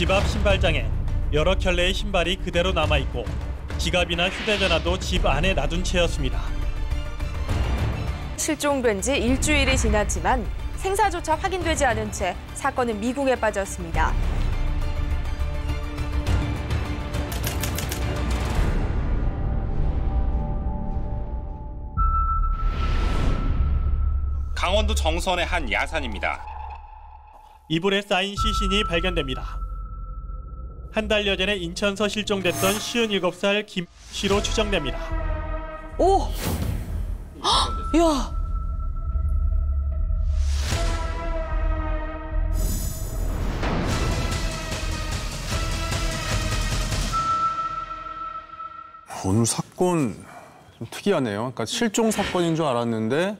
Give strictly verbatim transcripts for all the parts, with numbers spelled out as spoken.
집 앞 신발장에 여러 켤레의 신발이 그대로 남아있고 지갑이나 휴대전화도 집 안에 놔둔 채였습니다. 실종된 지 일주일이 지났지만 생사조차 확인되지 않은 채 사건은 미궁에 빠졌습니다. 강원도 정선의 한 야산입니다. 이불에 쌓인 시신이 발견됩니다. 한 달여 전에 인천서 실종됐던 오십칠 살 김 씨로 추정됩니다. 오! 헉! 야! 오늘 사건 좀 특이하네요. 그러니까 실종 사건인 줄 알았는데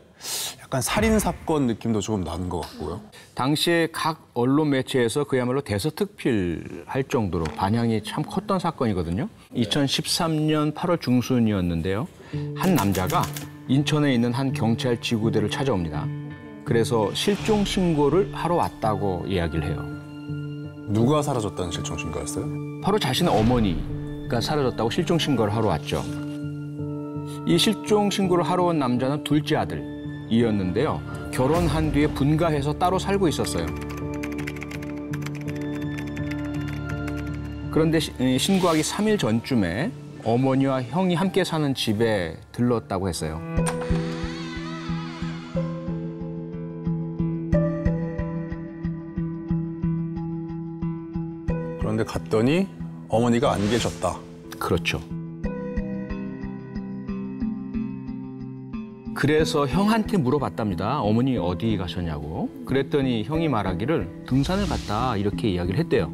약간 살인 사건 느낌도 조금 나는 것 같고요. 당시에 각 언론 매체에서 그야말로 대서특필할 정도로 반향이 참 컸던 사건이거든요. 이천십삼 년 팔월 중순이었는데요. 한 남자가 인천에 있는 한 경찰 지구대를 찾아옵니다. 그래서 실종 신고를 하러 왔다고 이야기를 해요. 누가 사라졌다는 실종 신고였어요? 바로 자신의 어머니. 사라졌다고 실종 신고를 하러 왔죠. 이 실종 신고를 하러 온 남자는 둘째 아들이었는데요. 결혼한 뒤에 분가해서 따로 살고 있었어요. 그런데 신고하기 삼 일 전쯤에 어머니와 형이 함께 사는 집에 들렀다고 했어요. 그런데 갔더니 어머니가 안 계셨다. 그렇죠. 그래서 형한테 물어봤답니다. 어머니 어디 가셨냐고. 그랬더니 형이 말하기를 등산을 갔다 이렇게 이야기를 했대요.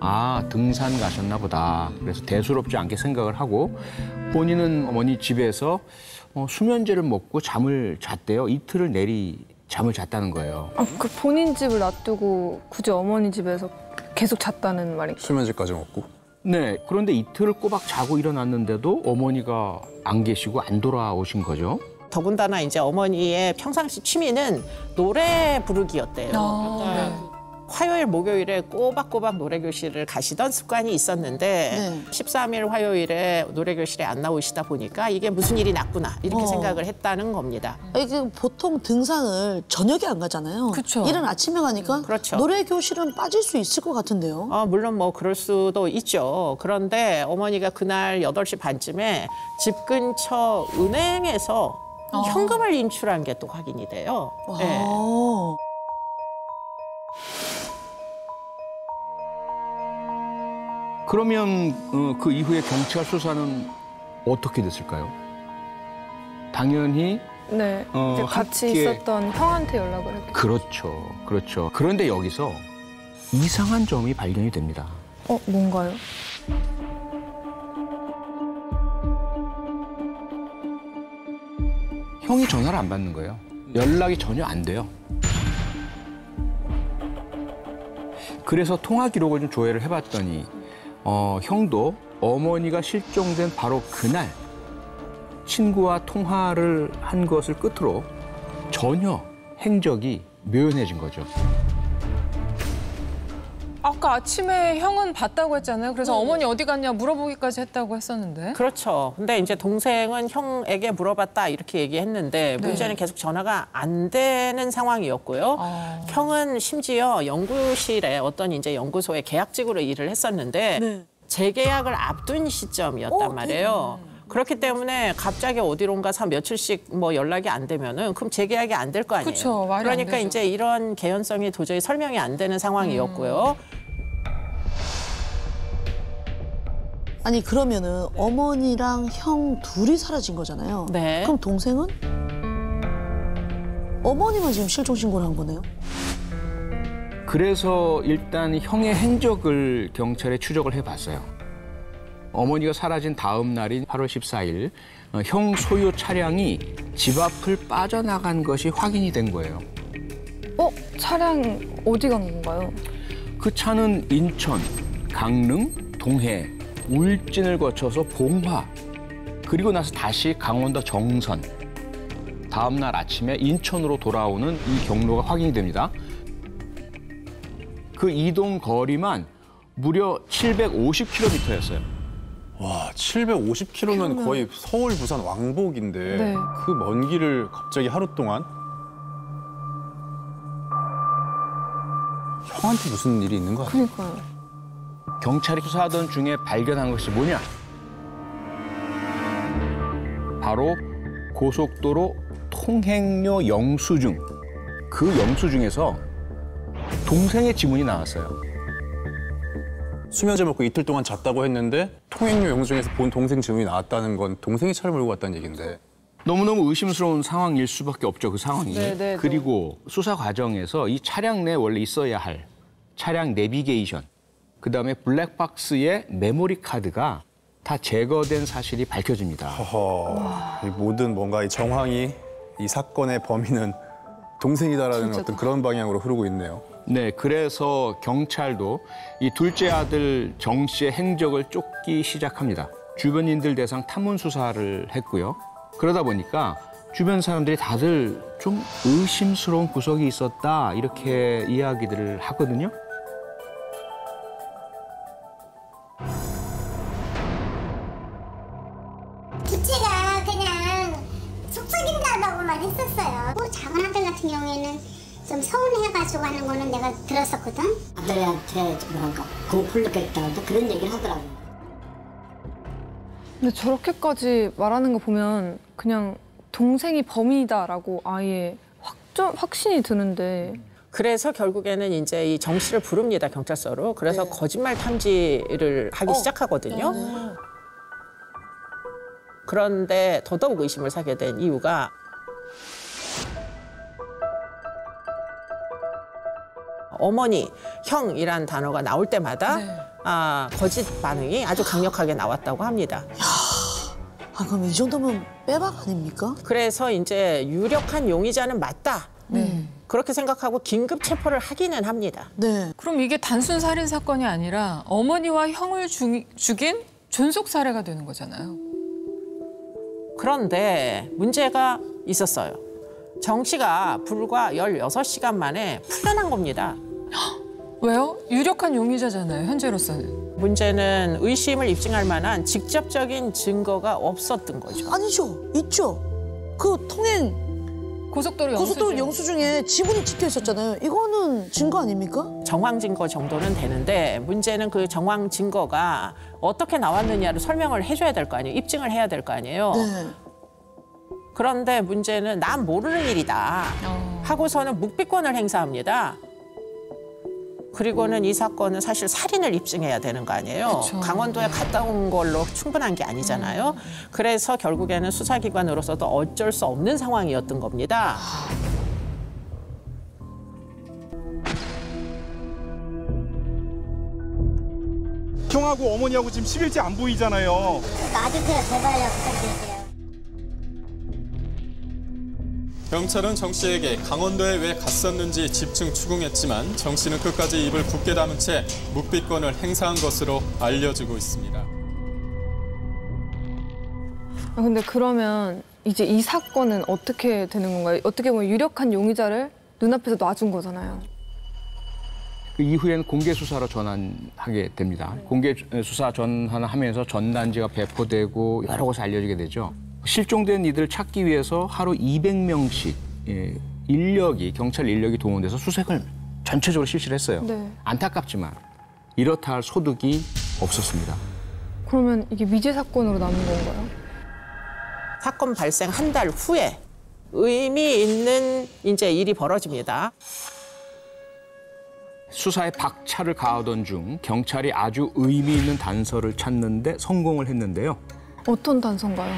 아, 등산 가셨나 보다. 그래서 대수롭지 않게 생각을 하고 본인은 어머니 집에서 어, 수면제를 먹고 잠을 잤대요. 이틀을 내리 잠을 잤다는 거예요. 아, 그 본인 집을 놔두고 굳이 어머니 집에서 계속 잤다는 말이. 수면제까지 먹고? 네. 그런데 이틀을 꼬박 자고 일어났는데도 어머니가 안 계시고 안 돌아오신 거죠. 더군다나 이제 어머니의 평상시 취미는 노래 부르기였대요. 아, 네. 화요일, 목요일에 꼬박꼬박 노래교실을 가시던 습관이 있었는데 네. 십삼 일 화요일에 노래교실에 안 나오시다 보니까 이게 무슨 일이 났구나 이렇게 어. 생각을 했다는 겁니다. 이게 보통 등산을 저녁에 안 가잖아요. 그쵸. 이른 아침에 가니까 그렇죠. 노래교실은 빠질 수 있을 것 같은데요. 어, 물론 뭐 그럴 수도 있죠. 그런데 어머니가 그날 여덟 시 반쯤에 집 근처 은행에서 어. 현금을 인출한 게 또 확인이 돼요. 네. 그러면 어, 그 이후에 경찰 수사는 어떻게 됐을까요? 당연히 네, 어, 이제 같이 함께... 있었던 형한테 연락을 했죠. 그렇죠, 그렇죠. 그런데 여기서 이상한 점이 발견이 됩니다. 어, 뭔가요? 형이 전화를 안 받는 거예요. 연락이 전혀 안 돼요. 그래서 통화 기록을 좀 조회를 해봤더니 어, 형도 어머니가 실종된 바로 그날 친구와 통화를 한 것을 끝으로 전혀 행적이 묘연해진 거죠. 아까 아침에 형은 봤다고 했잖아요. 그래서 어. 어머니 어디 갔냐 물어보기까지 했다고 했었는데. 그렇죠. 근데 이제 동생은 형에게 물어봤다 이렇게 얘기했는데 네. 문제는 계속 전화가 안 되는 상황이었고요. 아. 형은 심지어 연구실에 어떤 이제 연구소에 계약직으로 일을 했었는데 네. 재계약을 앞둔 시점이었단 오, 말이에요. 네. 그렇기 때문에 갑자기 어디론가 삼 며칠씩 뭐 연락이 안 되면은 그럼 재계약이 안 될 거 아니에요. 그쵸, 말이 그러니까 안 되죠. 이제 이런 개연성이 도저히 설명이 안 되는 상황이었고요. 음. 아니 그러면은 네. 어머니랑 형 둘이 사라진 거잖아요. 네. 그럼 동생은? 어머니만 지금 실종 신고를 한 거네요. 그래서 일단 형의 행적을 경찰에 추적을 해봤어요. 어머니가 사라진 다음 날인 팔월 십사 일, 어, 형 소유 차량이 집 앞을 빠져나간 것이 확인이 된 거예요. 어? 차량 어디 간 건가요? 그 차는 인천, 강릉, 동해, 울진을 거쳐서 봉화, 그리고 나서 다시 강원도 정선, 다음 날 아침에 인천으로 돌아오는 이 경로가 확인이 됩니다. 그 이동 거리만 무려 칠백오십 킬로미터였어요. 와, 칠백오십 킬로미터면 거의 서울, 부산 왕복인데 네. 그 먼 길을 갑자기 하루 동안? 형한테 무슨 일이 있는 거 같아요. 그러니까요. 경찰이 수사하던 중에 발견한 것이 뭐냐? 바로 고속도로 통행료 영수증. 그 영수증에서 동생의 지문이 나왔어요. 수면제 먹고 이틀 동안 잤다고 했는데 통행료 영수증에서 본 동생 지문이 나왔다는 건 동생이 차를 몰고 갔다는 얘기인데. 너무너무 의심스러운 상황일 수밖에 없죠, 그 상황이. 네네, 그리고 또. 수사 과정에서 이 차량 내에 원래 있어야 할 차량 내비게이션, 그다음에 블랙박스의 메모리 카드가 다 제거된 사실이 밝혀집니다. 허허, 이 모든 뭔가 이 정황이 이 사건의 범인은 동생이다라는 어떤 그런 방향으로 흐르고 있네요. 네, 그래서 경찰도 이 둘째 아들 정 씨의 행적을 쫓기 시작합니다. 주변인들 대상 탐문 수사를 했고요. 그러다 보니까 주변 사람들이 다들 좀 의심스러운 구석이 있었다, 이렇게 이야기들을 하거든요. 부채가 그냥 속삭인다고만 했었어요. 뭐 작은 아들 같은 경우에는 좀 서운해가지고 하는 거는 내가 들었었거든. 아들한테 좀 뭔가 공포를 느꼈다고 그런 얘기를 하더라고요. 근데 저렇게까지 말하는 거 보면 그냥 동생이 범인이다라고 아예 확정, 확신이 드는데. 그래서 결국에는 이제 이 정 씨를 부릅니다, 경찰서로. 그래서 네. 거짓말 탐지를 하기 어. 시작하거든요. 네. 그런데 더더욱 의심을 사게 된 이유가 어머니, 형이란 단어가 나올 때마다 네. 아, 거짓 반응이 아주 강력하게 나왔다고 합니다. 이야, 아, 그럼 이 정도면 빼박 아닙니까? 그래서 이제 유력한 용의자는 맞다. 네. 그렇게 생각하고 긴급 체포를 하기는 합니다. 네. 그럼 이게 단순 살인 사건이 아니라 어머니와 형을 주, 죽인 존속 살해가 되는 거잖아요. 그런데 문제가 있었어요. 정 씨가 불과 열여섯 시간 만에 풀려난 겁니다. 왜요? 유력한 용의자잖아요, 현재로서는. 문제는 의심을 입증할 만한 직접적인 증거가 없었던 거죠. 아니죠, 있죠. 그 통행... 고속도로 영수증. 고속도로 영수증에 지문이 찍혀 있었잖아요. 이거는 증거 아닙니까? 정황 증거 정도는 되는데 문제는 그 정황 증거가 어떻게 나왔느냐를 설명을 해줘야 될 거 아니에요. 입증을 해야 될 거 아니에요. 네. 그런데 문제는 난 모르는 일이다 하고서는 묵비권을 행사합니다. 그리고는 이 사건은 사실 살인을 입증해야 되는 거 아니에요. 그쵸. 강원도에 갔다 온 걸로 충분한 게 아니잖아요. 그래서 결국에는 수사기관으로서도 어쩔 수 없는 상황이었던 겁니다. 형하고 어머니하고 지금 십일째 안 보이잖아요. 놔주세요, 제발요, 부탁드릴게요. 경찰은 정 씨에게 강원도에 왜 갔었는지 집중 추궁했지만 정 씨는 끝까지 입을 굳게 담은 채 묵비권을 행사한 것으로 알려지고 있습니다. 근데 그러면 이제 이 사건은 어떻게 되는 건가요? 어떻게 보면 유력한 용의자를 눈앞에서 놔준 거잖아요. 그 이후에는 공개 수사로 전환하게 됩니다. 공개 수사 전환하면서 전단지가 배포되고 여러 곳에 알려지게 되죠. 실종된 이들을 찾기 위해서 하루 이백 명씩 인력이, 경찰 인력이 동원돼서 수색을 전체적으로 실시를 했어요. 네. 안타깝지만 이렇다 할 소득이 없었습니다. 그러면 이게 미제 사건으로 남은 건가요? 사건 발생 한 달 후에 의미 있는 이제 일이 벌어집니다. 수사에 박차를 가하던 중 경찰이 아주 의미 있는 단서를 찾는데 성공을 했는데요. 어떤 단서인가요?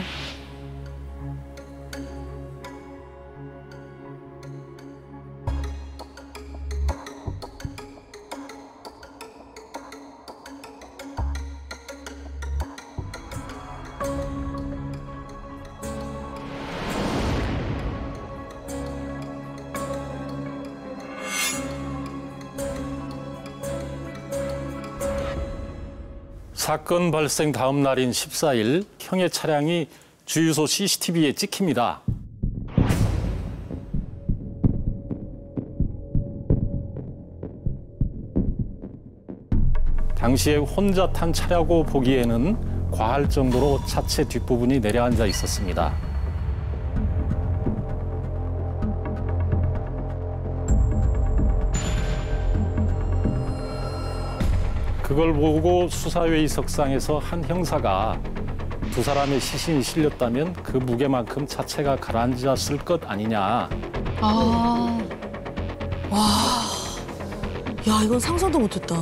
사건 발생 다음 날인 십사 일, 형의 차량이 주유소 씨씨티비에 찍힙니다. 당시에 혼자 탄 차라고 보기에는 과할 정도로 차체 뒷부분이 내려앉아 있었습니다. 그걸 보고 수사회의석상에서 한 형사가 두 사람의 시신이 실렸다면 그 무게만큼 차체가 가라앉았을 것 아니냐. 아, 와, 야, 이건 상상도 못했다.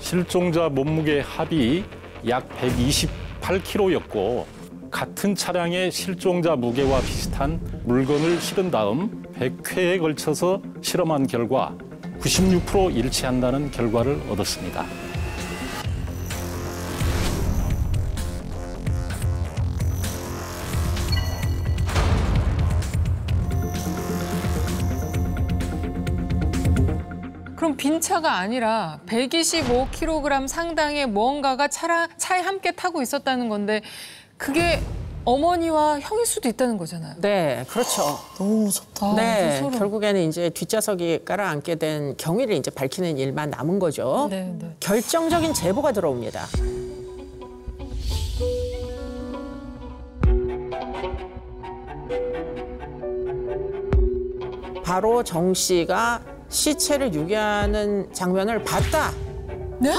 실종자 몸무게 합이 약 백이십팔 킬로그램였고 같은 차량의 실종자 무게와 비슷한 물건을 실은 다음 백 회에 걸쳐서 실험한 결과 구십육 퍼센트 일치한다는 결과를 얻었습니다. 그럼 빈 차가 아니라 백이십오 킬로그램 상당의 무언가가 차라, 차에 함께 타고 있었다는 건데 그게 어머니와 형일 수도 있다는 거잖아요. 네, 그렇죠. 허, 너무 무섭다. 네, 소름. 결국에는 이제 뒷좌석이 깔아앉게 된 경위를 이제 밝히는 일만 남은 거죠. 네, 네. 결정적인 제보가 들어옵니다. 바로 정 씨가 시체를 유기하는 장면을 봤다. 네?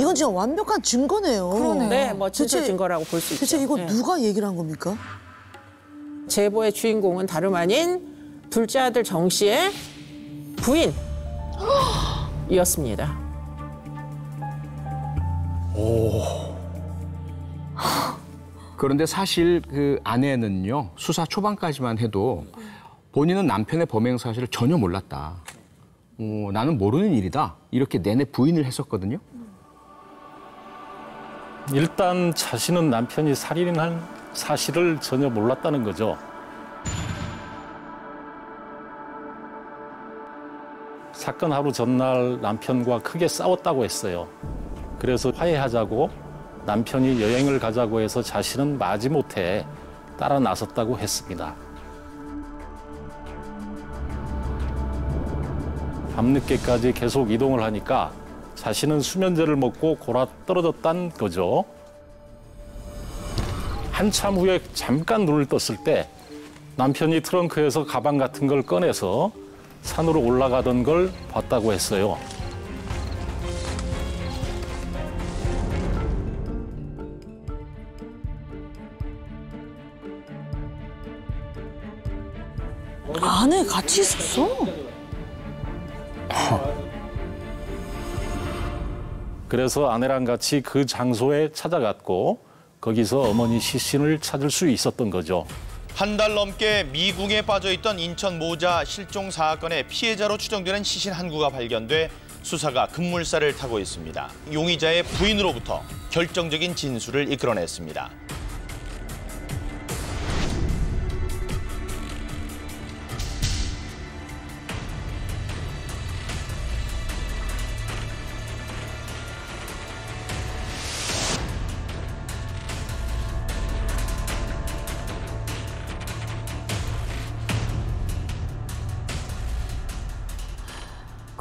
이건 진짜 완벽한 증거네요. 그러네요. 네, 뭐 진짜 증거라고 볼 수 있죠. 대체 이거 네. 누가 얘기를 한 겁니까? 제보의 주인공은 다름 아닌 둘째 아들 정 씨의 부인이었습니다. 오. 그런데 사실 그 아내는요, 수사 초반까지만 해도 본인은 남편의 범행 사실을 전혀 몰랐다. 어, 나는 모르는 일이다. 이렇게 내내 부인을 했었거든요. 일단 자신은 남편이 살인한 사실을 전혀 몰랐다는 거죠. 사건 하루 전날 남편과 크게 싸웠다고 했어요. 그래서 화해하자고 남편이 여행을 가자고 해서 자신은 마지못해 따라 나섰다고 했습니다. 밤늦게까지 계속 이동을 하니까 자신은 수면제를 먹고 골아떨어졌단 거죠. 한참 후에 잠깐 눈을 떴을 때 남편이 트렁크에서 가방 같은 걸 꺼내서 산으로 올라가던 걸 봤다고 했어요. 안에 같이 있었어? 그래서 아내랑 같이 그 장소에 찾아갔고 거기서 어머니 시신을 찾을 수 있었던 거죠. 한 달 넘게 미궁에 빠져있던 인천 모자 실종 사건의 피해자로 추정되는 시신 한 구가 발견돼 수사가 급물살을 타고 있습니다. 용의자의 부인으로부터 결정적인 진술을 이끌어냈습니다.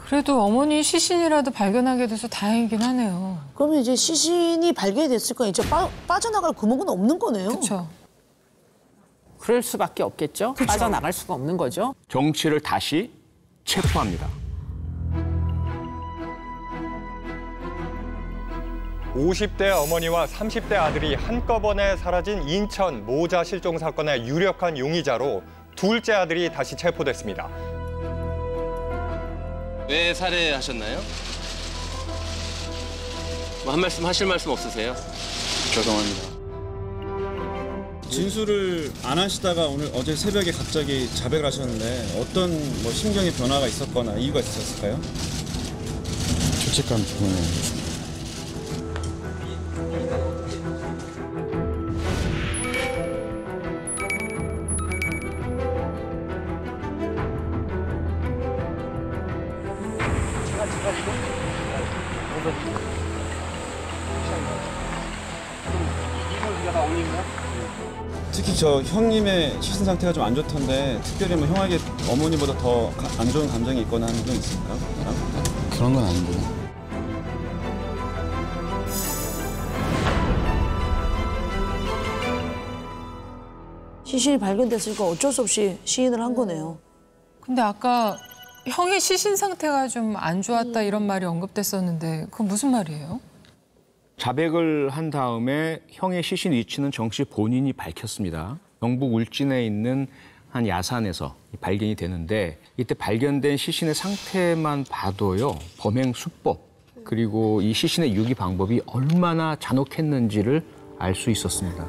그래도 어머니 시신이라도 발견하게 돼서 다행이긴 하네요. 그러면 이제 시신이 발견됐을 거예요. 이제 빠, 빠져나갈 구멍은 없는 거네요. 그렇죠. 그럴 수밖에 없겠죠. 그쵸. 빠져나갈 수가 없는 거죠. 정 씨를 다시 체포합니다. 오십 대 어머니와 삼십 대 아들이 한꺼번에 사라진 인천 모자 실종 사건의 유력한 용의자로 둘째 아들이 다시 체포됐습니다. 왜 살해하셨나요? 뭐 한 말씀 하실 말씀 없으세요? 죄송합니다. 진술을 안 하시다가 오늘 어제 새벽에 갑자기 자백을 하셨는데 어떤 뭐 심경의 변화가 있었거나 이유가 있었을까요? 죄책감 때문에. 어머님이요? 특히 저 형님의 시신 상태가 좀 안 좋던데 특별히 뭐 형에게 어머니보다 더 안 좋은 감정이 있거나 하는 게 있을까? 그런 건 아닌데. 시신이 발견됐으니까 어쩔 수 없이 시인을 한 거네요. 근데 아까 형의 시신 상태가 좀 안 좋았다 이런 말이 언급됐었는데 그건 무슨 말이에요? 자백을 한 다음에 형의 시신 위치는 정씨 본인이 밝혔습니다. 경북 울진에 있는 한 야산에서 발견이 되는데 이때 발견된 시신의 상태만 봐도요. 범행 수법 그리고 이 시신의 유기 방법이 얼마나 잔혹했는지를 알 수 있었습니다.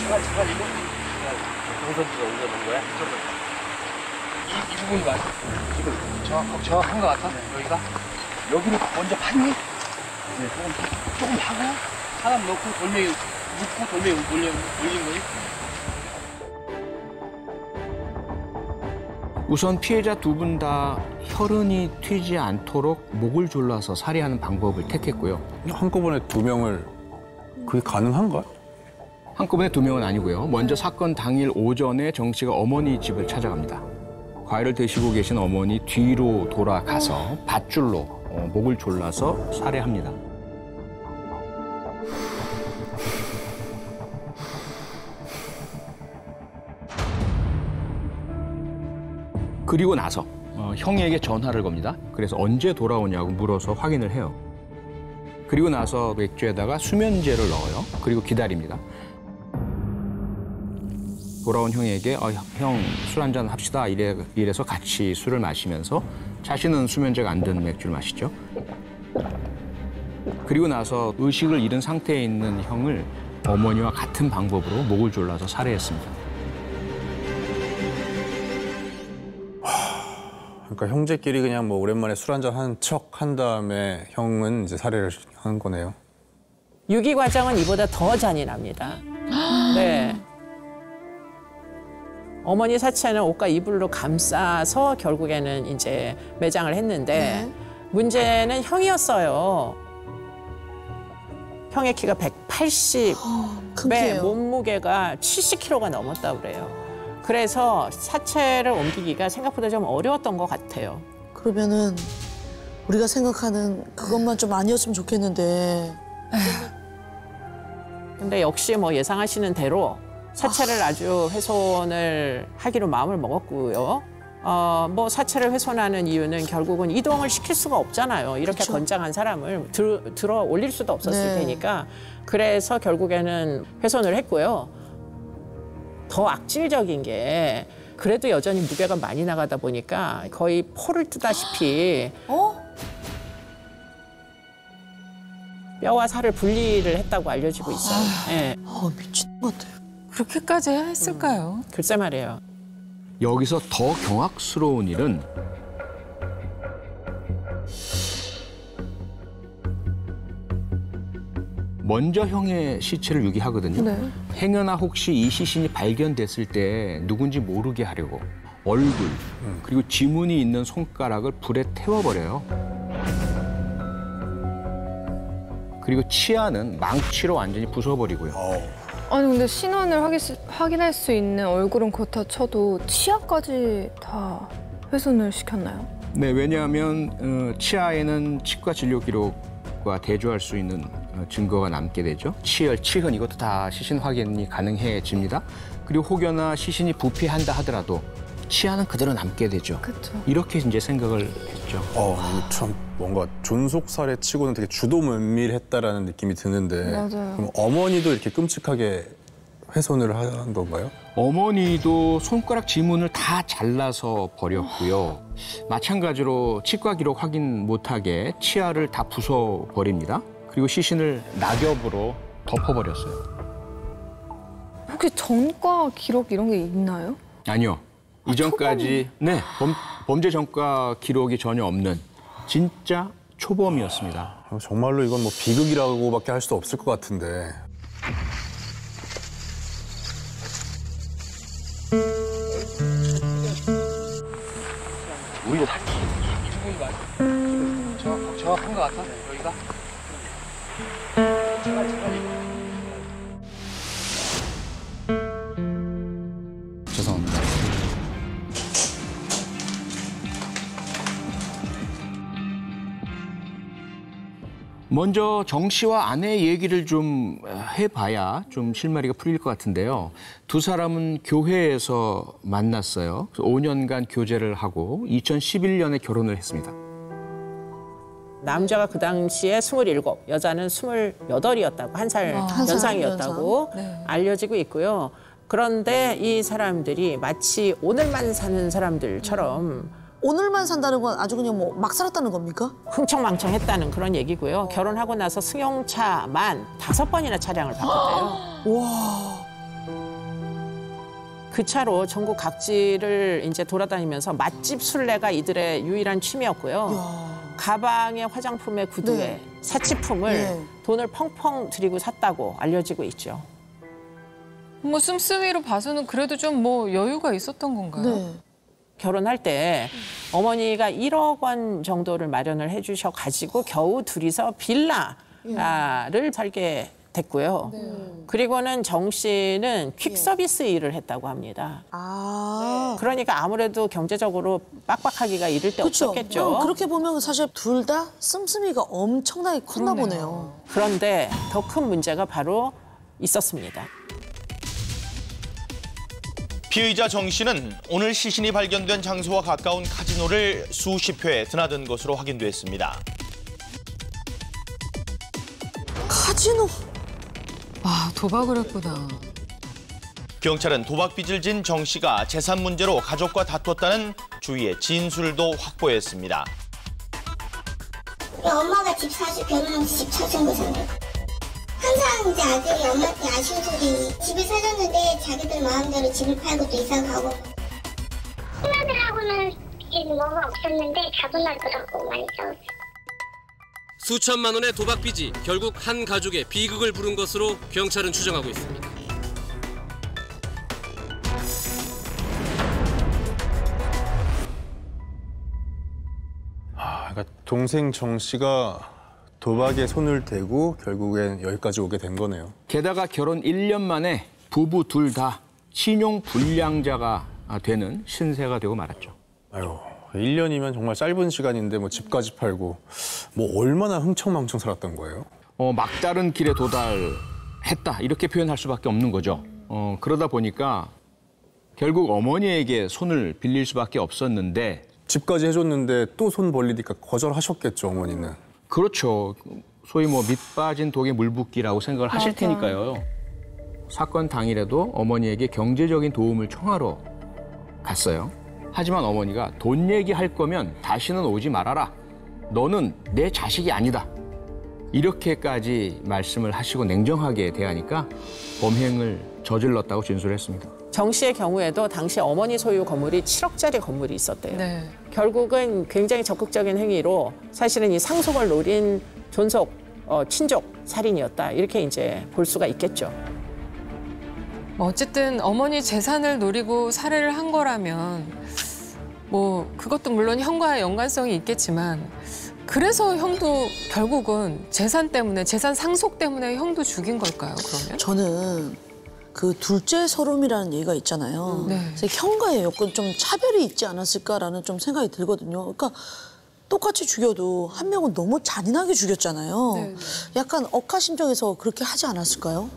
제발 제발 이거 동선 뒤로 옮겨놓은 거야? 이, 이 부분이 맞아. 지금 정확, 정확한 것 같아? 네. 여기가? 여기를 먼저 팠니? 네. 조금, 조금 파고 사람 넣고 돌멩이 묶고 돌멩이 올린 거니? 우선 피해자 두 분 다 혈흔이 튀지 않도록 목을 졸라서 살해하는 방법을 택했고요. 한꺼번에 두 명을 그게 가능한가? 한꺼번에 두 명은 아니고요. 먼저 사건 당일 오전에 정 씨가 어머니 집을 찾아갑니다. 과일을 드시고 계신 어머니 뒤로 돌아가서 밧줄로 목을 졸라서 살해합니다. 그리고 나서 형에게 전화를 겁니다. 그래서 언제 돌아오냐고 물어서 확인을 해요. 그리고 나서 맥주에다가 수면제를 넣어요. 그리고 기다립니다. 돌아온 형에게 어, 형 술 한잔 합시다 이래, 이래서 같이 술을 마시면서 자신은 수면제가 안 드는 맥주를 마시죠. 그리고 나서 의식을 잃은 상태에 있는 형을 어머니와 같은 방법으로 목을 졸라서 살해했습니다. 그러니까 형제끼리 그냥 뭐 오랜만에 술 한잔 한 척 한 다음에 형은 이제 살해를 한 거네요. 유기 과정은 이보다 더 잔인합니다. 네. 어머니 사체는 옷과 이불로 감싸서 결국에는 이제 매장을 했는데 문제는 형이었어요. 형의 키가 백팔십에 어, 몸무게가 칠십 킬로그램가 넘었다고 그래요. 그래서 사체를 옮기기가 생각보다 좀 어려웠던 것 같아요. 그러면은 우리가 생각하는 그것만 좀 아니었으면 좋겠는데. 근데 역시 뭐 예상하시는 대로 사체를 아주 훼손을 하기로 마음을 먹었고요. 어, 뭐 사체를 훼손하는 이유는 결국은 이동을 시킬 수가 없잖아요. 이렇게 그렇죠. 건장한 사람을 들, 들어 올릴 수도 없었을 네. 테니까. 그래서 결국에는 훼손을 했고요. 더 악질적인 게 그래도 여전히 무게가 많이 나가다 보니까 거의 포를 뜨다시피 어? 뼈와 살을 분리를 했다고 알려지고 있어요. 아, 네. 아, 미친 것 같아요. 그렇게까지 했을까요? 음, 글쎄 말이에요. 여기서 더 경악스러운 일은 먼저 형의 시체를 유기하거든요. 네. 행여나 혹시 이 시신이 발견됐을 때 누군지 모르게 하려고 얼굴 그리고 지문이 있는 손가락을 불에 태워버려요. 그리고 치아는 망치로 완전히 부숴버리고요. 어. 아니 근데 신원을 확인, 확인할 수 있는 얼굴은 그렇다 쳐도 치아까지 다 훼손을 시켰나요? 네, 왜냐하면 어, 치아에는 치과 진료 기록과 대조할 수 있는 어, 증거가 남게 되죠. 치열, 치흔 이것도 다 시신 확인이 가능해집니다. 그리고 혹여나 시신이 부패한다 하더라도 치아는 그대로 남게 되죠. 그쵸. 이렇게 이제 생각을 했죠. 어, 참 뭔가 존속살해 치고는 되게 주도면밀했다라는 느낌이 드는데 맞아요. 그럼 어머니도 이렇게 끔찍하게 훼손을 한 건가요? 어머니도 손가락 지문을 다 잘라서 버렸고요. 마찬가지로 치과 기록 확인 못하게 치아를 다 부숴버립니다. 그리고 시신을 낙엽으로 덮어버렸어요. 혹시 전과 기록 이런 게 있나요? 아니요. 이전까지 아, 네 범, 범죄 전과 기록이 전혀 없는 진짜 초범이었습니다. 정말로 이건 뭐 비극이라고밖에 할 수 없을 것 같은데. 오히려 살기 기분이 많이 정확한 것 같아 여기가. 먼저 정 씨와 아내의 얘기를 좀 해봐야 좀 실마리가 풀릴 것 같은데요. 두 사람은 교회에서 만났어요. 오 년간 교제를 하고 이천십일 년에 결혼을 했습니다. 남자가 그 당시에 스물일곱, 여자는 스물여덟이었다고, 한 살 연상이었다고 네. 알려지고 있고요. 그런데 이 사람들이 마치 오늘만 사는 사람들처럼 오늘만 산다는 건 아주 그냥 뭐 막 살았다는 겁니까? 흥청망청했다는 그런 얘기고요. 어. 결혼하고 나서 승용차만 다섯 번이나 차량을 바꿨대요. 와. 그 차로 전국 각지를 이제 돌아다니면서 맛집 순례가 이들의 유일한 취미였고요. 야. 가방에 화장품에 구두에 네. 사치품을 네. 돈을 펑펑 들이고 샀다고 알려지고 있죠. 뭐 씀씀이로 봐서는 그래도 좀 뭐 여유가 있었던 건가요? 네. 결혼할 때 어머니가 일억 원 정도를 마련을 해주셔 가지고 겨우 둘이서 빌라를 살게 됐고요. 네. 그리고는 정 씨는 퀵 서비스 일을 했다고 합니다. 아. 그러니까 아무래도 경제적으로 빡빡하기가 이를 때 그쵸? 없었겠죠. 그렇게 보면 사실 둘 다 씀씀이가 엄청나게 컸나 그러네요. 보네요. 그런데 더 큰 문제가 바로 있었습니다. 피의자 정 씨는 오늘 시신이 발견된 장소와 가까운 카지노를 수십 회 드나든 것으로 확인됐습니다. 카지노? 아, 도박을 했구나. 경찰은 도박 빚을 진 정 씨가 재산 문제로 가족과 다퉜다는 주위의 진술도 확보했습니다. 우리 엄마가 집 사서 결혼하면서 집 찾은 거잖아요. 항상 이제 아들이 엄마한테 아쉬운 소리, 집을 사줬는데 자기들 마음대로 집을 팔고 또 이사 가고. 친아들하고는 뭐가 없었는데 작은 아들하고 많이 싸웠어요. 수천만 원의 도박빚이 결국 한 가족의 비극을 부른 것으로 경찰은 추정하고 있습니다. 아, 그러니까 동생 정 씨가 도박에 손을 대고 결국엔 여기까지 오게 된 거네요. 게다가 결혼 일 년 만에 부부 둘 다 신용 불량자가 되는 신세가 되고 말았죠. 아유, 일 년이면 정말 짧은 시간인데 뭐 집까지 팔고 뭐 얼마나 흥청망청 살았던 거예요? 어, 막다른 길에 도달했다 이렇게 표현할 수밖에 없는 거죠. 어, 그러다 보니까 결국 어머니에게 손을 빌릴 수밖에 없었는데 집까지 해줬는데 또 손 벌리니까 거절하셨겠죠, 어머니는. 그렇죠. 소위 뭐 밑 빠진 독에 물 붓기라고 생각을 하실 맞아. 테니까요. 사건 당일에도 어머니에게 경제적인 도움을 청하러 갔어요. 하지만 어머니가 돈 얘기할 거면 다시는 오지 말아라. 너는 내 자식이 아니다. 이렇게까지 말씀을 하시고 냉정하게 대하니까 범행을 저질렀다고 진술했습니다. 정 씨의 경우에도 당시 어머니 소유 건물이 칠억짜리 건물이 있었대요. 네. 결국은 굉장히 적극적인 행위로 사실은 이 상속을 노린 존속, 어, 친족 살인이었다. 이렇게 이제 볼 수가 있겠죠. 어쨌든 어머니 재산을 노리고 살해를 한 거라면 뭐 그것도 물론 형과 연관성이 있겠지만 그래서 형도 결국은 재산 때문에, 재산 상속 때문에 형도 죽인 걸까요, 그러면? 저는... 그 둘째 서름이라는 얘기가 있잖아요. 네. 그래서 형과의 여건 좀 차별이 있지 않았을까라는 좀 생각이 들거든요. 그러니까 똑같이 죽여도 한 명은 너무 잔인하게 죽였잖아요. 네. 약간 억하심정에서 그렇게 하지 않았을까요?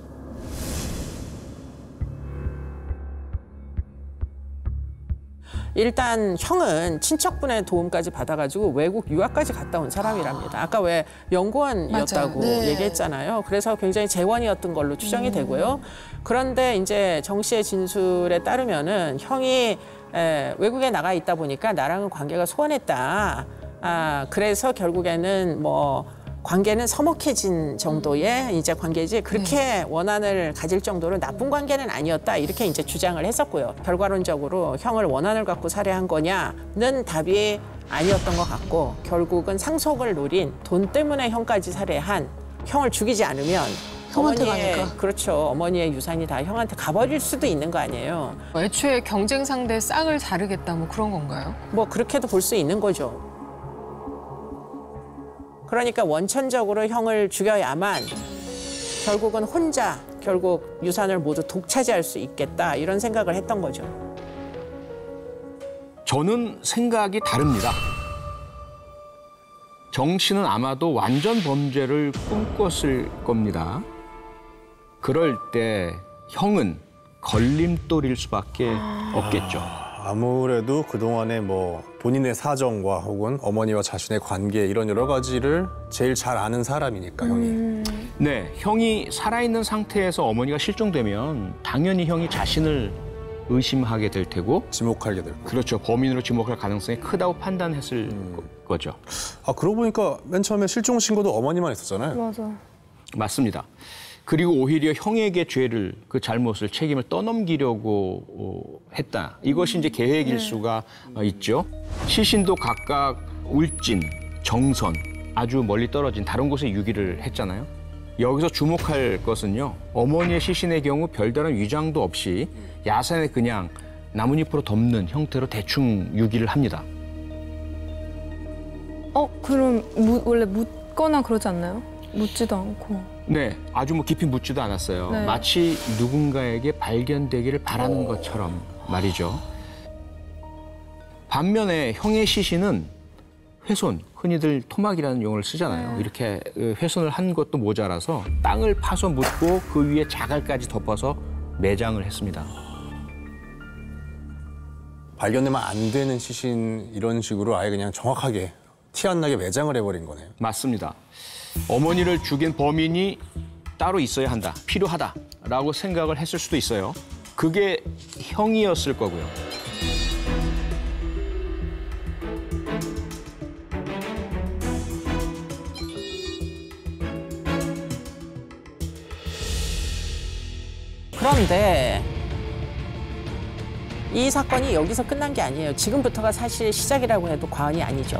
일단 형은 친척분의 도움까지 받아가지고 외국 유학까지 갔다 온 사람이랍니다. 아까 왜 연구원이었다고 네. 얘기했잖아요. 그래서 굉장히 재원이었던 걸로 추정이 음. 되고요. 그런데 이제 정 씨의 진술에 따르면은 형이 에, 외국에 나가 있다 보니까 나랑은 관계가 소원했다. 아, 그래서 결국에는 뭐 관계는 서먹해진 정도의 이제 관계지 그렇게 네. 원한을 가질 정도로 나쁜 관계는 아니었다 이렇게 이제 주장을 했었고요. 결과론적으로 형을 원한을 갖고 살해한 거냐는 답이 아니었던 것 같고 결국은 상속을 노린 돈 때문에 형까지 살해한 형을 죽이지 않으면 형한테 가니까 그렇죠. 어머니의 유산이 다 형한테 가버릴 수도 있는 거 아니에요. 애초에 경쟁 상대 쌍을 자르겠다 뭐 그런 건가요? 뭐 그렇게도 볼 수 있는 거죠. 그러니까 원천적으로 형을 죽여야만 결국은 혼자 결국 유산을 모두 독차지할 수 있겠다 이런 생각을 했던 거죠. 저는 생각이 다릅니다. 정 씨는 아마도 완전 범죄를 꿈꿨을 겁니다. 그럴 때 형은 걸림돌일 수밖에 없겠죠. 아, 아무래도 그동안에 뭐 본인의 사정과 혹은 어머니와 자신의 관계 이런 여러 가지를 제일 잘 아는 사람이니까 형이. 음. 네, 형이 살아있는 상태에서 어머니가 실종되면 당연히 형이 자신을 의심하게 될 테고. 지목하게 될 거고. 그렇죠. 범인으로 지목할 가능성이 크다고 판단했을 음. 거죠. 아, 그러고 보니까 맨 처음에 실종 신고도 어머니만 했었잖아요. 맞아. 맞습니다. 그리고 오히려 형에게 죄를, 그 잘못을, 책임을 떠넘기려고 했다. 이것이 이제 계획일 네. 수가 있죠. 시신도 각각 울진, 정선, 아주 멀리 떨어진 다른 곳에 유기를 했잖아요. 여기서 주목할 것은요. 어머니의 시신의 경우 별다른 위장도 없이 야산에 그냥 나뭇잎으로 덮는 형태로 대충 유기를 합니다. 어? 그럼 무, 원래 묻거나 그러지 않나요? 묻지도 않고. 네, 아주 뭐 깊이 묻지도 않았어요. 네. 마치 누군가에게 발견되기를 바라는 오. 것처럼 말이죠. 반면에 형의 시신은 훼손, 흔히들 토막이라는 용어를 쓰잖아요. 네. 이렇게 훼손을 한 것도 모자라서 땅을 파서 묻고 그 위에 자갈까지 덮어서 매장을 했습니다. 발견되면 안 되는 시신 이런 식으로 아예 그냥 정확하게 티 안 나게 매장을 해버린 거네요. 맞습니다. 어머니를 죽인 범인이 따로 있어야 한다, 필요하다라고 생각을 했을 수도 있어요. 그게 형이었을 거고요. 그런데 이 사건이 여기서 끝난 게 아니에요. 지금부터가 사실 시작이라고 해도 과언이 아니죠.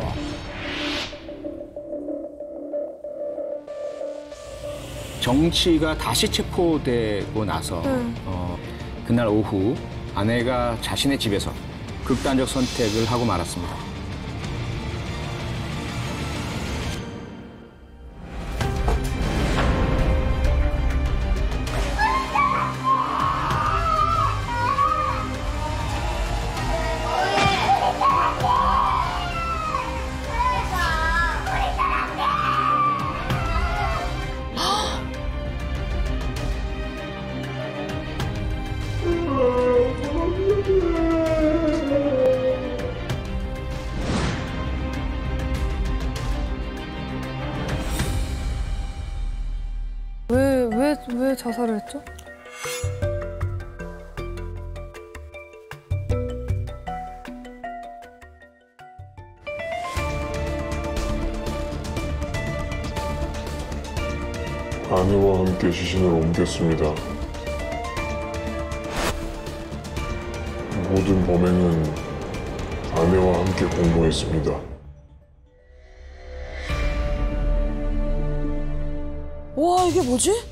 정 씨가 다시 체포되고 나서 음. 어, 그날 오후 아내가 자신의 집에서 극단적 선택을 하고 말았습니다. 왜 자살을 했죠? 아내와 함께 시신을 옮겼습니다. 모든 범행은 아내와 함께 공모했습니다. 와, 이게 뭐지?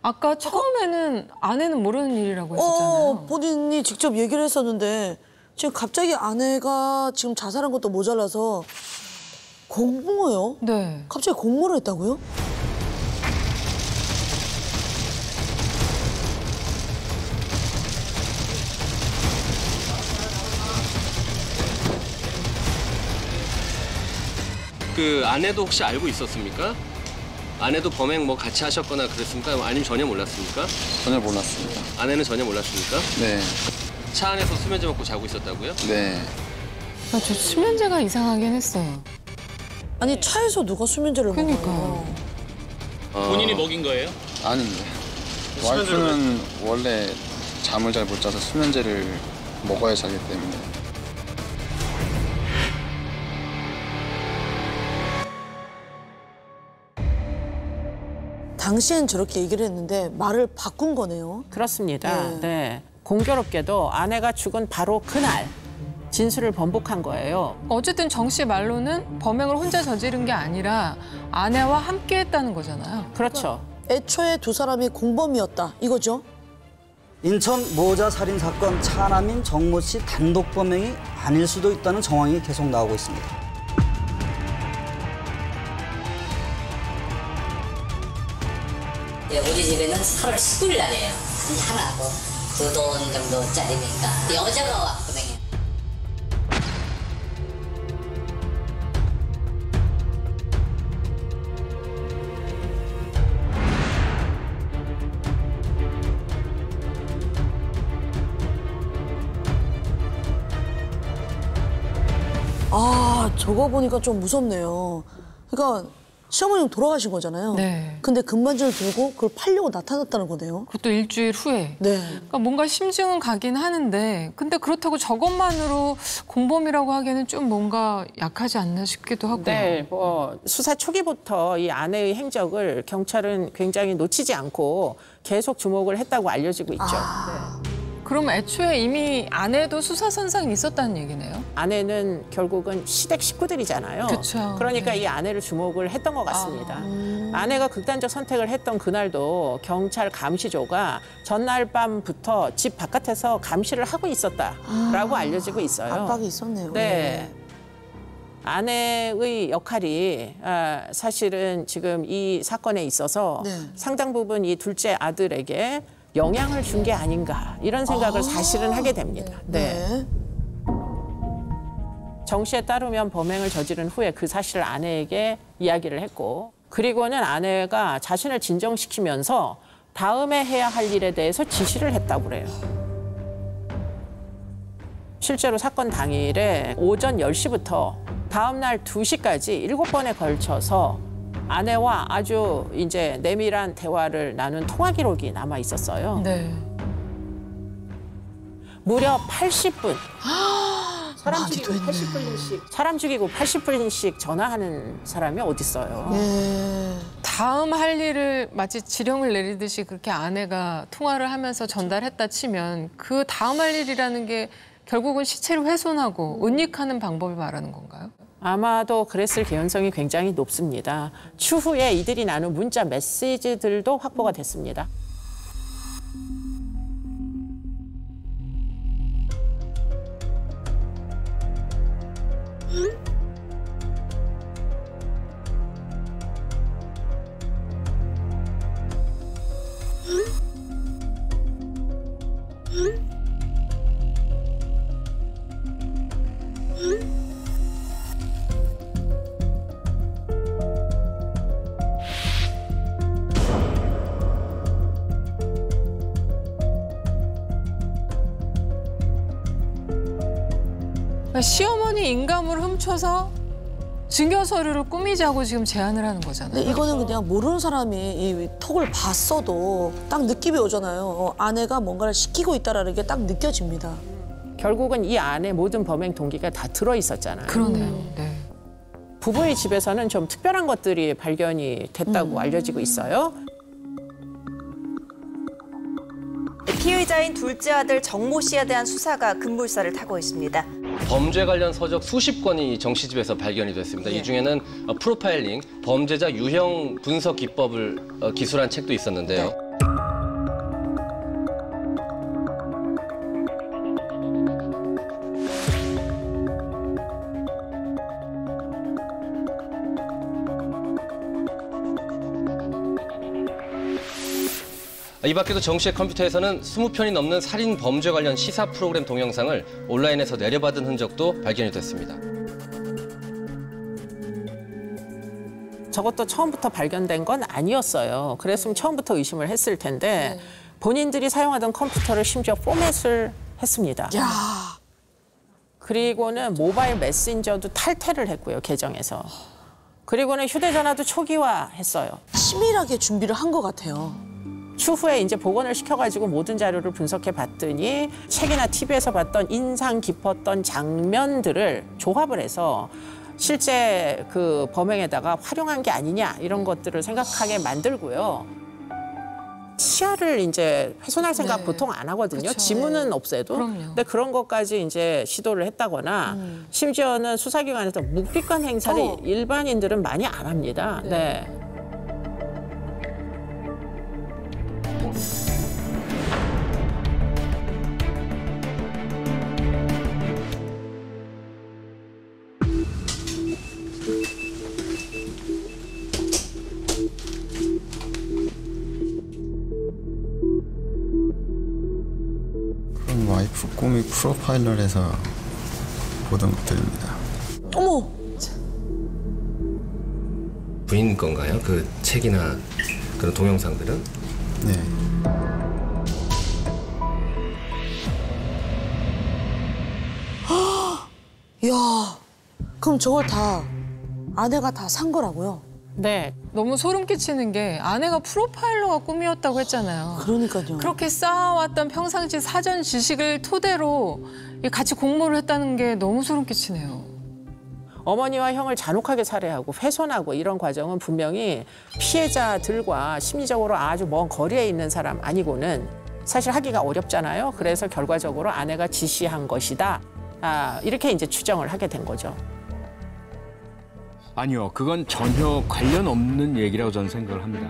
아까 처음에는 아내는 모르는 일이라고 했었잖아요. 어, 본인이 직접 얘기를 했었는데 지금 갑자기 아내가 지금 자살한 것도 모자라서 공모요? 네. 갑자기 공모를 했다고요? 그 아내도 혹시 알고 있었습니까? 아내도 범행 뭐 같이 하셨거나 그랬습니까? 아니면 전혀 몰랐습니까? 전혀 몰랐습니다. 아내는 전혀 몰랐습니까? 네. 차 안에서 수면제 먹고 자고 있었다고요? 네. 아, 저 수면제가 이상하긴 했어요. 아니, 차에서 누가 수면제를 그러니까. 먹어요? 어... 본인이 먹인 거예요? 아닌데. 와이프는 원래 잠을 잘 못 자서 수면제를 먹어야 자기 때문에. 당시엔 저렇게 얘기를 했는데 말을 바꾼 거네요. 그렇습니다. 네. 네. 공교롭게도 아내가 죽은 바로 그날 진술을 번복한 거예요. 어쨌든 정 씨 말로는 범행을 혼자 저지른 게 아니라 아내와 함께 했다는 거잖아요. 그렇죠. 그러니까 애초에 두 사람이 공범이었다 이거죠? 인천 모자 살인 사건 차남인 정모 씨 단독 범행이 아닐 수도 있다는 정황이 계속 나오고 있습니다. 우리 집에는 팔월 십구일 날이에요. 하나고 두 돈 정도 짜리니까 여자가 왔거든요. 저거 보니까 좀 무섭네요. 그러니까 시어머님 돌아가신 거잖아요. 네. 근데 금반지를 들고 그걸 팔려고 나타났다는 거네요. 그것도 일주일 후에. 네. 그러니까 뭔가 심증은 가긴 하는데, 근데 그렇다고 저것만으로 공범이라고 하기에는 좀 뭔가 약하지 않나 싶기도 하고요. 네, 뭐 수사 초기부터 이 아내의 행적을 경찰은 굉장히 놓치지 않고 계속 주목을 했다고 알려지고 있죠. 아... 네. 그럼 애초에 이미 아내도 수사선상이 있었다는 얘기네요? 아내는 결국은 시댁 식구들이잖아요. 그쵸, 그러니까 네. 이 아내를 주목을 했던 것 같습니다. 아, 음. 아내가 극단적 선택을 했던 그날도 경찰 감시조가 전날 밤부터 집 바깥에서 감시를 하고 있었다라고 아, 알려지고 있어요. 압박이 있었네요. 네. 아내의 역할이 사실은 지금 이 사건에 있어서 네. 상당 부분 이 둘째 아들에게 영향을 준 게 아닌가 이런 생각을 아 사실은 하게 됩니다. 네. 네. 정 씨에 따르면 범행을 저지른 후에 그 사실을 아내에게 이야기를 했고, 그리고는 아내가 자신을 진정시키면서 다음에 해야 할 일에 대해서 지시를 했다고 그래요. 실제로 사건 당일에 오전 열 시부터 다음 날 두 시까지 일곱 번에 걸쳐서 아내와 아주 이제 내밀한 대화를 나눈 통화 기록이 남아 있었어요. 네. 무려 팔십 분. 사람 죽이고 팔십 분씩. 사람 죽이고 팔십 분씩 전화하는 사람이 어딨어요. 네. 다음 할 일을 마치 지령을 내리듯이 그렇게 아내가 통화를 하면서 전달했다 치면 그 다음 할 일이라는 게 결국은 시체를 훼손하고 은닉하는 방법을 말하는 건가요? 아마도 그랬을 개연성이 굉장히 높습니다. 추후에 이들이 나눈 문자 메시지들도 확보가 됐습니다. 응? 시어머니 인감을 훔쳐서 증거 서류를 꾸미자고 지금 제안을 하는 거잖아요. 네, 이거는 그냥 모르는 사람이 이 턱을 봤어도 딱 느낌이 오잖아요. 아내가 뭔가를 시키고 있다는 게 딱 느껴집니다. 결국은 이 안에 모든 범행 동기가 다 들어있었잖아요. 그러네요. 네. 부부의 집에서는 좀 특별한 것들이 발견이 됐다고 음. 알려지고 있어요. 피의자인 둘째 아들 정모 씨에 대한 수사가 급물살을 타고 있습니다. 범죄 관련 서적 수십 건이 정 씨 집에서 발견이 됐습니다. 예. 이 중에는 프로파일링, 범죄자 유형 분석 기법을 기술한 책도 있었는데요. 네. 이 밖에도 정 씨의 컴퓨터에서는 이십 편이 넘는 살인 범죄 관련 시사 프로그램 동영상을 온라인에서 내려받은 흔적도 발견이 됐습니다. 저것도 처음부터 발견된 건 아니었어요. 그랬으면 처음부터 의심을 했을 텐데 본인들이 사용하던 컴퓨터를 심지어 포맷을 했습니다. 야. 그리고는 모바일 메신저도 탈퇴를 했고요, 계정에서. 그리고는 휴대전화도 초기화했어요. 치밀하게 준비를 한 것 같아요. 추후에 이제 복원을 시켜가지고 모든 자료를 분석해 봤더니 책이나 티비에서 봤던 인상 깊었던 장면들을 조합을 해서 실제 그 범행에다가 활용한 게 아니냐 이런 것들을 생각하게 만들고요. 시야를 이제 훼손할 생각 네. 보통 안 하거든요. 그쵸. 지문은 없애도. 그럼요. 근데 그런 것까지 이제 시도를 했다거나 음. 심지어는 수사기관에서 묵비권 행사를 어. 일반인들은 많이 안 합니다. 네. 네. 그럼 와이프 꿈이 프로파일러에서 보던 것들입니다. 어머! 부인 건가요? 그 책이나 그런 동영상들은? 네. 야, 그럼 저걸 다 아내가 다 산 거라고요? 네. 너무 소름 끼치는 게 아내가 프로파일러가 꿈이었다고 했잖아요. 그러니까요. 그렇게 쌓아왔던 평상시 사전 지식을 토대로 같이 공모를 했다는 게 너무 소름 끼치네요. 어머니와 형을 잔혹하게 살해하고 훼손하고 이런 과정은 분명히 피해자들과 심리적으로 아주 먼 거리에 있는 사람 아니고는 사실 하기가 어렵잖아요. 그래서 결과적으로 아내가 지시한 것이다. 아, 이렇게 이제 추정을 하게 된 거죠. 아니요, 그건 전혀 관련 없는 얘기라고 저는 생각을 합니다.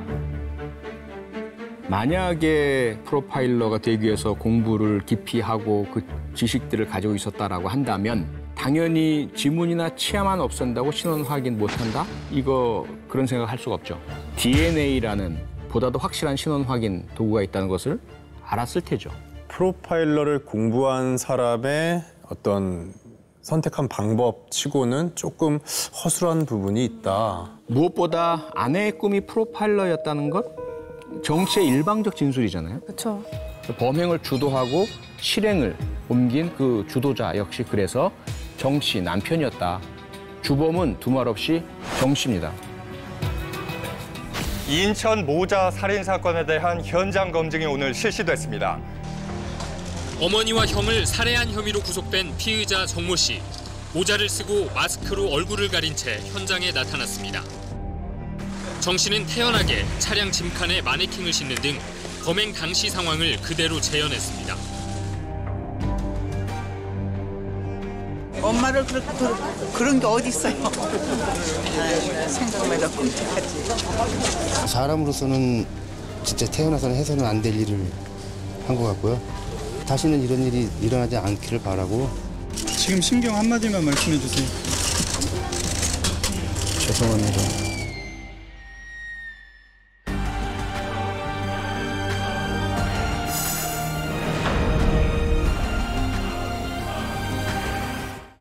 만약에 프로파일러가 되기 위해서 공부를 깊이 하고 그 지식들을 가지고 있었다라고 한다면 당연히 지문이나 치아만 없앤다고 신원 확인 못한다? 이거 그런 생각 할 수가 없죠. 디엔에이라는 보다 더 확실한 신원 확인 도구가 있다는 것을 알았을 테죠. 프로파일러를 공부한 사람의 어떤 선택한 방법 치고는 조금 허술한 부분이 있다. 무엇보다 아내의 꿈이 프로파일러였다는 것? 정치의 일방적 진술이잖아요. 그렇죠. 범행을 주도하고 실행을 옮긴 그 주도자 역시 그래서 정 씨 남편이었다. 주범은 두말 없이 정 씨입니다. 인천 모자 살인 사건에 대한 현장 검증이 오늘 실시됐습니다. 어머니와 형을 살해한 혐의로 구속된 피의자 정모 씨. 모자를 쓰고 마스크로 얼굴을 가린 채 현장에 나타났습니다. 정 씨는 태연하게 차량 짐칸에 마네킹을 싣는 등 범행 당시 상황을 그대로 재현했습니다. 엄마를 그렇게 그런 게 어디 있어요? 생각만 해도 끔찍하지. 사람으로서는 진짜 태어나서는 해서는 안 될 일을 한 것 같고요. 다시는 이런 일이 일어나지 않기를 바라고. 지금 신경 한 마디만 말씀해 주세요. 죄송합니다.